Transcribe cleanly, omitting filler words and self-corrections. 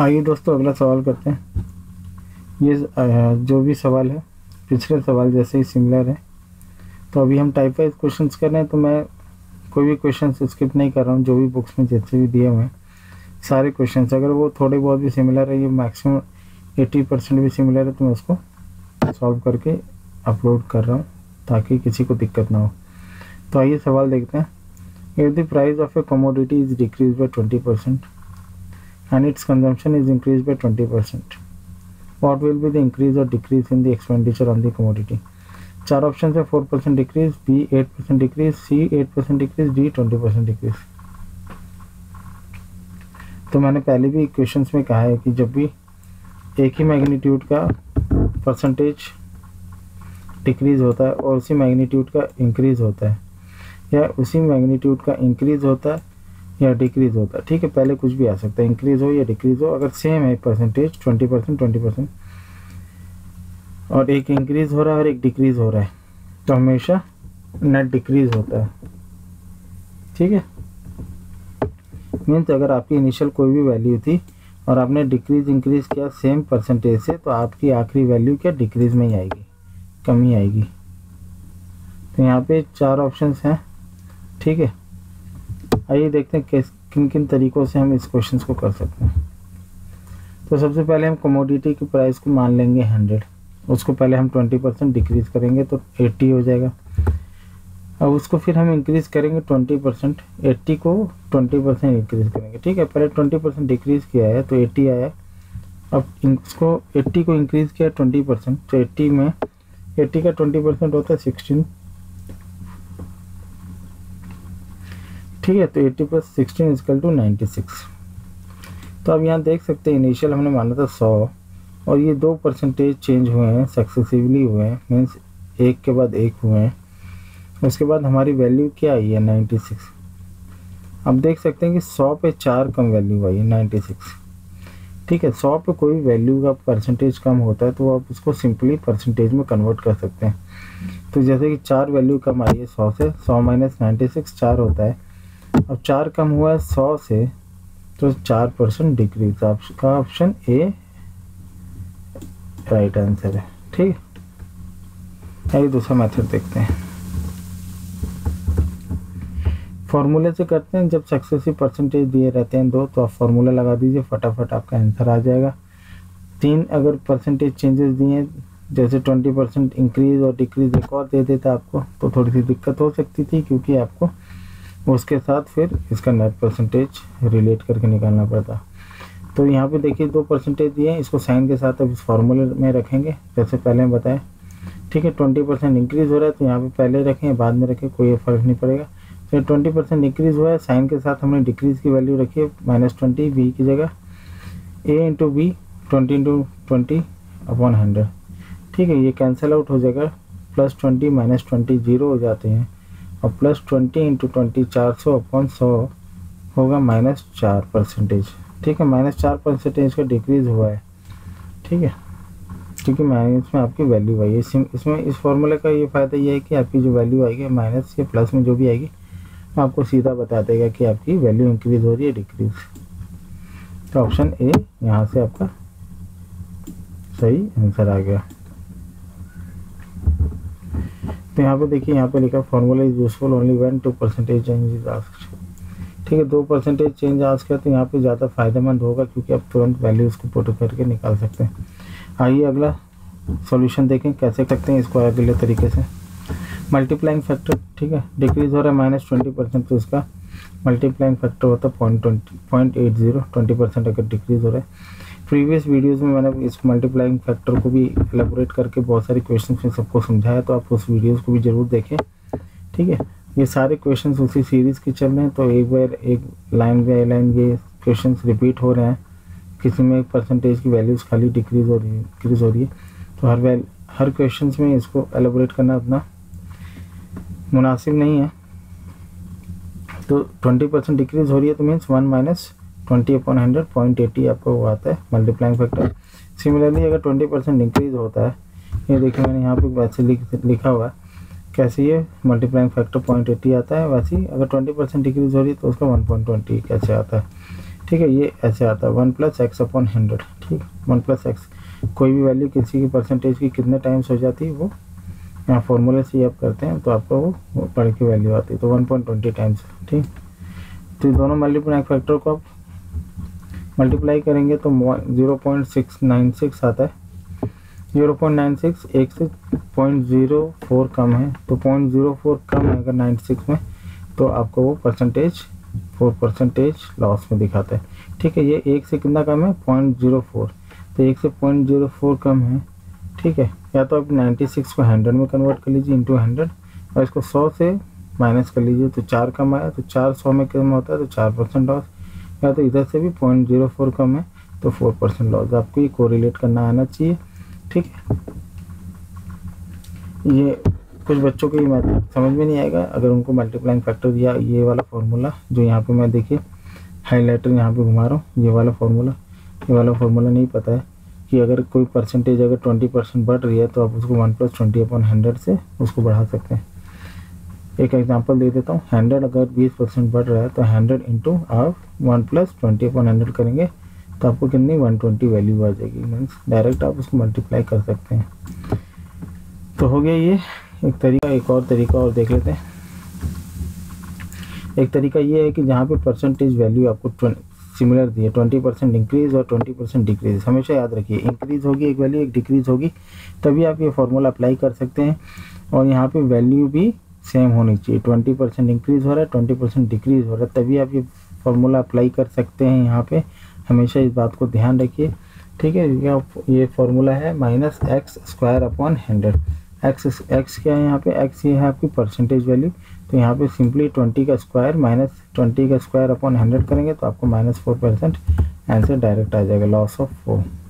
आइए दोस्तों अगला सवाल करते हैं। ये जो भी सवाल है पिछले सवाल जैसे ही सिमिलर है। तो अभी हम टाइप वाइज क्वेश्चंस कर रहे हैं, तो मैं कोई भी क्वेश्चंस स्किप नहीं कर रहा हूँ। जो भी बुक्स में जैसे भी दिए हुए हैं सारे क्वेश्चंस, अगर वो थोड़े बहुत भी सिमिलर है, ये मैक्सिमम 80% भी सिमिलर है, तो मैं उसको सॉल्व करके अपलोड कर रहा हूँ ताकि किसी को दिक्कत ना हो। तो आइए सवाल देखते हैं। If the price of a commodity is decrease by 20% and its consumption is increased by 20%, what will be the increase or decrease in the expenditure on the commodity? चार ऑप्शन है, 4% decrease, B 8% decrease, C 8% decrease, D 20% decrease. तो मैंने पहले भी questions में कहा है कि जब भी एक ही मैग्नीट्यूड का परसेंटेज डिक्रीज होता है और उसी मैग्नीट्यूड का इंक्रीज़ होता है, या उसी मैग्नीट्यूड का इंक्रीज़ होता है या डिक्रीज़ होता है, ठीक है, पहले कुछ भी आ सकता है, इंक्रीज़ हो या डिक्रीज़ हो, अगर सेम है परसेंटेज 20% और एक इंक्रीज़ हो रहा है और एक डिक्रीज़ हो रहा है, तो हमेशा नेट डिक्रीज़ होता है, ठीक है। मीन्स अगर आपकी इनिशियल कोई भी वैल्यू थी और आपने डिक्रीज़ इंक्रीज़ किया सेम परसेंटेज से, तो आपकी आखिरी वैल्यू क्या डिक्रीज़ में ही आएगी, कमी आएगी। तो यहाँ पे चार ऑप्शंस हैं, ठीक है। आइए देखते हैं किन किन तरीक़ों से हम इस क्वेश्चन को कर सकते हैं। तो सबसे पहले हम कमोडिटी की प्राइस को मान लेंगे 100, उसको पहले हम 20% डिक्रीज़ करेंगे तो 80 हो जाएगा। अब उसको फिर हम इंक्रीज़ करेंगे 20%, 80 को 20% इंक्रीज़ करेंगे, ठीक है। पहले 20% डिक्रीज़ किया है तो 80 आया, अब इसको 80 को इंक्रीज़ किया 20%, तो 80 में 80 का 20% होता है 16, ठीक है। तो 80 + 16 इजकल टू 96। तो अब यहाँ देख सकते हैं इनिशियल हमने माना था 100 और ये 2% चेंज हुए हैं, सक्सेसिवली हुए हैं, मीन्स एक के बाद एक हुए हैं। उसके बाद हमारी वैल्यू क्या आई है 96। अब देख सकते हैं कि 100 पे 4 कम वैल्यू आई है 96, ठीक है। 100 पे कोई वैल्यू का परसेंटेज कम होता है तो आप उसको सिंपली परसेंटेज में कन्वर्ट कर सकते हैं। तो जैसे कि 4 वैल्यू कम आई है 100 से, 100 - 96 4 होता है। अब 4 कम हुआ है 100 से, तो 4% डिक्रीज आपका ऑप्शन ए राइट आंसर है, ठीक है। आइए दूसरा मेथड देखते हैं, फॉर्मूले से करते हैं। जब सक्सेसिव परसेंटेज दिए रहते हैं 2, तो आप फॉर्मूला लगा दीजिए, फटाफट आपका आंसर आ जाएगा। 3 अगर परसेंटेज चेंजेस दिए हैं, जैसे 20% इंक्रीज़ और डिक्रीज़ एक और दे देता आपको, तो थोड़ी सी दिक्कत हो सकती थी क्योंकि आपको उसके साथ फिर इसका नेट परसेंटेज रिलेट करके निकालना पड़ता। तो यहाँ पे देखिए 2% दिए, इसको साइन के साथ अब इस फार्मूले में रखेंगे जैसे पहले हम बताएं, ठीक है। 20% इंक्रीज़ हो रहा है तो यहाँ पे पहले रखें बाद में रखें, कोई फ़र्क नहीं पड़ेगा। फिर 20% इंक्रीज़ हुआ है, साइन के साथ हमने डिक्रीज़ की वैल्यू रखी है -20, बी की जगह, ए इंटू बी 20 × 20/100, ठीक है। ये कैंसिल आउट हो जाएगा, +20 - 20 जीरो हो जाते हैं और +20 × 20 400/100 होगा -4%, ठीक है। -4% का डिक्रीज़ हुआ है, ठीक है, क्योंकि माइनस में आपकी वैल्यू आई है। इसमें इस फार्मूले का ये फ़ायदा ये है कि आपकी जो वैल्यू आएगी माइनस के प्लस में जो भी आएगी आपको सीधा बता देगा कि आपकी वैल्यू इंक्रीज़ हो रही है डिक्रीज़। तो ऑप्शन ए यहाँ से आपका सही आंसर आ गया। तो यहाँ पे देखिए, यहाँ पे लिखा formula is useful only when 2% change is asked, ठीक है। 2% चेंज आस्क है तो यहाँ पे ज़्यादा फ़ायदेमंद होगा क्योंकि आप तुरंत वैल्यूज़ को पुट करके निकाल सकते हैं। आइए अगला सॉल्यूशन देखें कैसे करते हैं इसको अगले तरीके से। मल्टीप्लाइंग फैक्टर, ठीक है, डिक्रीज़ हो रहा है -20% तो इसका मल्टीप्लाइंग फैक्टर होता है 0.80, 20% अगर डिक्रीज़ हो रहा है। प्रीवियस वीडियोस में मैंने इस मल्टीप्लाइंग फैक्टर को भी एलेबोरेट करके बहुत सारे क्वेश्चंस में सबको समझाया, तो आप उस वीडियोस को भी ज़रूर देखें, ठीक है। ये सारे क्वेश्चंस उसी सीरीज़ के चल रहे हैं, तो एक बार एक लाइन बाय लाइन ये क्वेश्चंस रिपीट हो रहे हैं। किसी में परसेंटेज की वैल्यूज़ खाली डिक्रीज़ हो रही है, इंक्रीज़ हो रही है, तो हर क्वेश्चन में इसको एलेबोरेट करना उतना मुनासिब नहीं है। तो 20% डिक्रीज़ हो रही है तो मीन्स 1 - 20/100 0.80 आपको वो आता है मल्टीप्लाइंग फैक्टर। सिमिलरली अगर 20% इंक्रीज़ होता है, ये देखिए मैंने यहाँ पे वैसे लिखा हुआ है कैसे ये मल्टीप्लाइंग फैक्टर 0.80 आता है, वैसे ही अगर 20% डिक्रीज़ हो रही है तो उसका 1.20 कैसे आता है। ठीक है, ये ऐसे आता है 1 + x/100। ठीक, 1 + x कोई भी वैल्यू किसी की परसेंटेज की कितने टाइम्स हो जाती है वो यहाँ फॉर्मूले से आप करते हैं तो आपको वो पढ़ के वैल्यू आती है, तो 1.20 टाइम्स। ठीक, तो दोनों मल्टीप्लाइंग फैक्टर को आप मल्टीप्लाई करेंगे तो 0.696 आता है। 0.96 एक से 0.04 कम है, तो 0.04 कम है अगर 96 में तो आपको वो परसेंटेज 4% लॉस में दिखाता है। ठीक है, ये एक से कितना कम है 0.04, तो एक से 0.04 कम है। ठीक है, या तो आप 96 को 100 में कन्वर्ट कर लीजिए इंटू 100 और इसको 100 से माइनस कर लीजिए तो 4 कम आया, तो 400 में कम होता है तो 4% लॉस, या तो इधर से भी 0.04 कम है तो 4% लॉस। आपको ये कोरिलेट करना आना चाहिए। ठीक है, ये कुछ बच्चों को ये मैथ समझ में नहीं आएगा अगर उनको मल्टीप्लाइंग फैक्टर या ये वाला फार्मूला जो यहाँ पे मैं देखिए हाईलाइटर यहाँ पे घुमा रहा हूँ, ये वाला फार्मूला नहीं पता है कि अगर कोई परसेंटेज अगर 20% बढ़ रही है तो आप उसको 1 + 20/100 से उसको बढ़ा सकते हैं। एक एग्जांपल दे देता हूँ, 100 अगर 20% बढ़ रहा है तो 100 आप 1 + 20/100 करेंगे तो आपको कितनी 120 वैल्यू आ जाएगी, मीन्स डायरेक्ट आप उसको मल्टीप्लाई कर सकते हैं। तो हो गया ये एक तरीका। एक और तरीका और देख लेते हैं। एक तरीका ये है कि जहाँ पे परसेंटेज वैल्यू आपको सिमिलर दी है, 20% इंक्रीज और 20% डिक्रीज, हमेशा याद रखिए इंक्रीज होगी एक वैल्यू एक डिक्रीज होगी तभी आप ये फार्मूला अप्लाई कर सकते हैं। और यहाँ पे वैल्यू भी सेम होनी चाहिए, 20% इंक्रीज़ हो रहा है 20% डिक्रीज हो रहा है तभी आप ये फार्मूला अप्लाई कर सकते हैं। यहाँ पर हमेशा इस बात को ध्यान रखिए। ठीक है, ये फार्मूला है -x²/100। एक्स क्या है यहाँ पे, एक्स ये है आपकी परसेंटेज वैल्यू, तो यहाँ पे सिंपली 20 का स्क्वायर -20 का स्क्वायर/100 करेंगे तो आपको -4% आंसर डायरेक्ट आ जाएगा, लॉस ऑफ 4।